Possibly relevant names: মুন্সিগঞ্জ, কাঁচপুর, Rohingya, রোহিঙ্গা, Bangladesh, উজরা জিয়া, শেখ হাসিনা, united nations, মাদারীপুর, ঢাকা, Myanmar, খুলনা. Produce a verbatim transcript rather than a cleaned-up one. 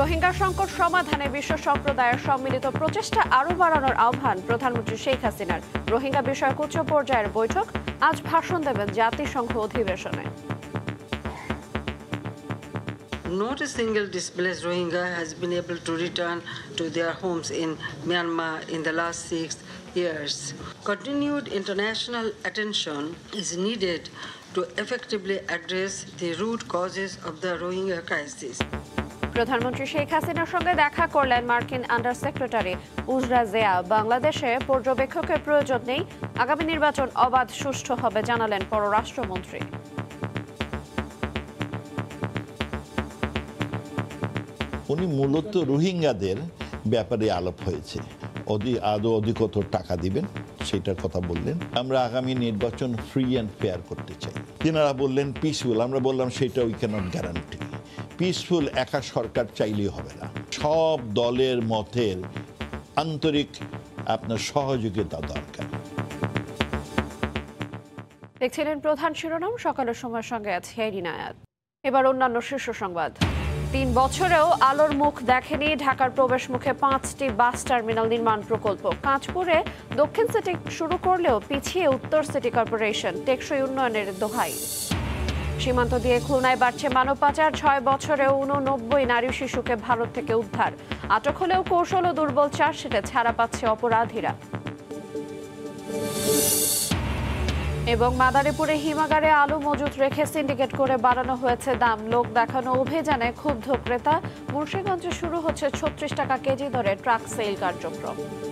রোহিঙ্গা সংকট সমাধানে বিশ্ব সম্প্রদায়ের সম্মিলিত প্রচেষ্টা আরও বাড়ানোর আহ্বান প্রধানমন্ত্রী শেখ হাসিনার। রোহিঙ্গা বিষয়ক উচ্চ পর্যায়ের বৈঠক, আজ ভাষণ দেবেন জাতিসংঘ অধিবেশনে। Not a single displaced Rohingya has been able to return to their homes in Myanmar in the last six years. Continued international attention is needed to effectively address the root causes of the Rohingya crisis. প্রধানমন্ত্রী শেখ হাসিনার সঙ্গে দেখা করলেন মার্কিন under secretary উজরা জিয়া। বাংলাদেশে পর্যবেক্ষকের প্রয়োজন নেই, আগামী নির্বাচন অবাধ সুষ্ঠু হবে জানালেন পররাষ্ট্রমন্ত্রী। উনি মূলত রোহিঙ্গাদের ব্যাপারে আলাপ হয়েছে, অধি আদৌ অধিকতর টাকা দিবেন সেটার কথা বললেন। আমরা আগামী নির্বাচন ফ্রি অ্যান্ড ফেয়ার করতে চাই। তিনারা বললেন পিসফুল, আমরা বললাম সেটা উই ক্যানট গ্যারান্টি। পিসফুল একা সরকার চাইলেই হবে না, সব দলের মতের আন্তরিক আপনার সহযোগিতা দরকার। দেখছিলেন প্রধান শিরোনাম, সকালের সময়ের সঙ্গে আছে নায়াত। এবার অন্যান্য শীর্ষ সংবাদ। তিন বছরেও আলোর মুখ দেখেনি ঢাকার প্রবেশ মুখে পাঁচটি বাস টার্মিনাল নির্মাণ প্রকল্প। কাঁচপুরে দক্ষিণ সিটি শুরু করলেও পিছিয়ে উত্তর সিটি কর্পোরেশন, টেকসই উন্নয়নের দোহাই। সীমান্ত দিয়ে খুলনায় বাড়ছে মানব পাচার, ছয় বছরে উননব্বই নারী শিশুকে ভারত থেকে উদ্ধার। আটক হলেও কৌশল ও দুর্বল চার্জশিটে ছাড়া পাচ্ছে অপরাধীরা। এবং মাদারীপুরে হিমাগারে আলু মজুত রেখে সিন্ডিকেট করে বাড়ানো হয়েছে দাম, লোক দেখানো অভিযানে ক্ষুব্ধ ক্রেতা। মুন্সিগঞ্জে শুরু হচ্ছে ছত্রিশ টাকা কেজি দরে ট্রাক সেল কার্যক্রম।